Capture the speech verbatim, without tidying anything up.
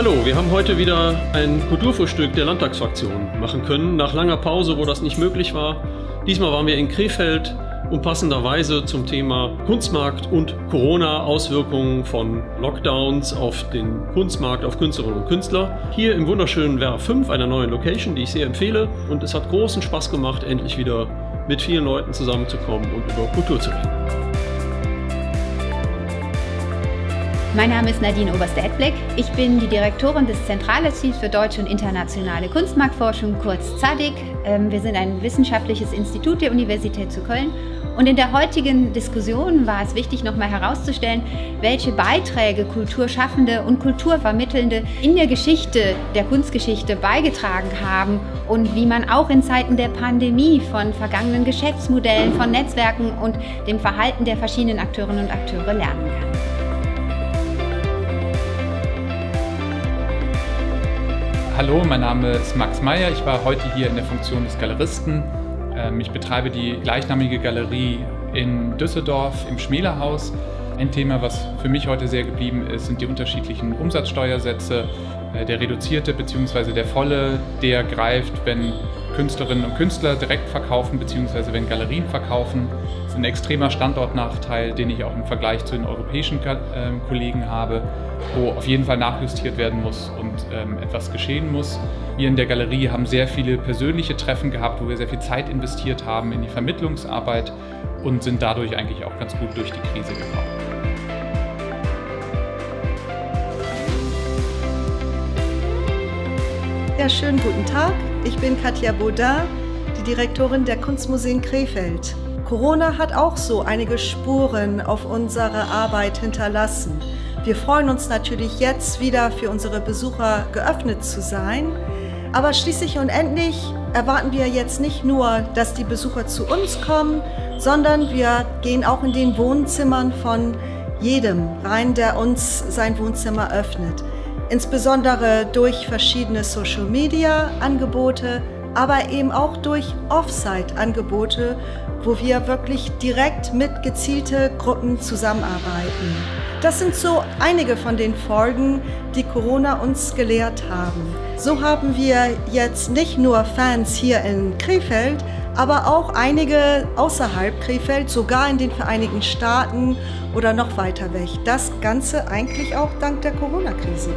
Hallo, wir haben heute wieder ein Kulturfrühstück der Landtagsfraktion machen können, nach langer Pause, wo das nicht möglich war. Diesmal waren wir in Krefeld und passenderweise zum Thema Kunstmarkt und Corona, Auswirkungen von Lockdowns auf den Kunstmarkt, auf Künstlerinnen und Künstler. Hier im wunderschönen Verve fünf, einer neuen Location, die ich sehr empfehle. Und es hat großen Spaß gemacht, endlich wieder mit vielen Leuten zusammenzukommen und über Kultur zu reden. Mein Name ist Nadine Oberstedt-Bleck. Ich bin die Direktorin des Zentralarchivs für deutsche und internationale Kunstmarktforschung, kurz ZADIC. Wir sind ein wissenschaftliches Institut der Universität zu Köln. Und in der heutigen Diskussion war es wichtig, nochmal herauszustellen, welche Beiträge Kulturschaffende und Kulturvermittelnde in der Geschichte, der Kunstgeschichte beigetragen haben und wie man auch in Zeiten der Pandemie von vergangenen Geschäftsmodellen, von Netzwerken und dem Verhalten der verschiedenen Akteurinnen und Akteure lernen kann. Hallo, mein Name ist Max Meyer. Ich war heute hier in der Funktion des Galeristen. Ich betreibe die gleichnamige Galerie in Düsseldorf im Schmela Haus. Ein Thema, was für mich heute sehr geblieben ist, sind die unterschiedlichen Umsatzsteuersätze. Der reduzierte bzw. der volle, der greift, wenn Künstlerinnen und Künstler direkt verkaufen bzw. wenn Galerien verkaufen. Das ist ein extremer Standortnachteil, den ich auch im Vergleich zu den europäischen Kollegen habe, wo auf jeden Fall nachjustiert werden muss und ähm, etwas geschehen muss. Wir in der Galerie haben sehr viele persönliche Treffen gehabt, wo wir sehr viel Zeit investiert haben in die Vermittlungsarbeit und sind dadurch eigentlich auch ganz gut durch die Krise gekommen. Ja, schönen guten Tag. Ich bin Katja Baudin, die Direktorin der Kunstmuseen Krefeld. Corona hat auch so einige Spuren auf unsere Arbeit hinterlassen. Wir freuen uns natürlich jetzt wieder für unsere Besucher geöffnet zu sein. Aber schließlich und endlich erwarten wir jetzt nicht nur, dass die Besucher zu uns kommen, sondern wir gehen auch in den Wohnzimmern von jedem rein, der uns sein Wohnzimmer öffnet. Insbesondere durch verschiedene Social-Media-Angebote, aber eben auch durch Offsite-Angebote, wo wir wirklich direkt mit gezielten Gruppen zusammenarbeiten. Das sind so einige von den Folgen, die Corona uns gelehrt haben. So haben wir jetzt nicht nur Fans hier in Krefeld, aber auch einige außerhalb Krefeld, sogar in den Vereinigten Staaten oder noch weiter weg. Das Ganze eigentlich auch dank der Corona-Krise.